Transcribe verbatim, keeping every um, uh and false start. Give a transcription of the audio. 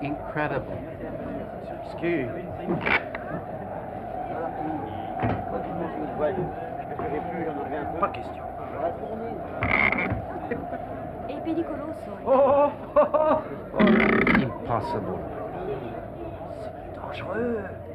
Incredible. It's obscure. Pas question. Et pericoloso. Oh, oh, oh, oh. Impossible. C'est dangereux.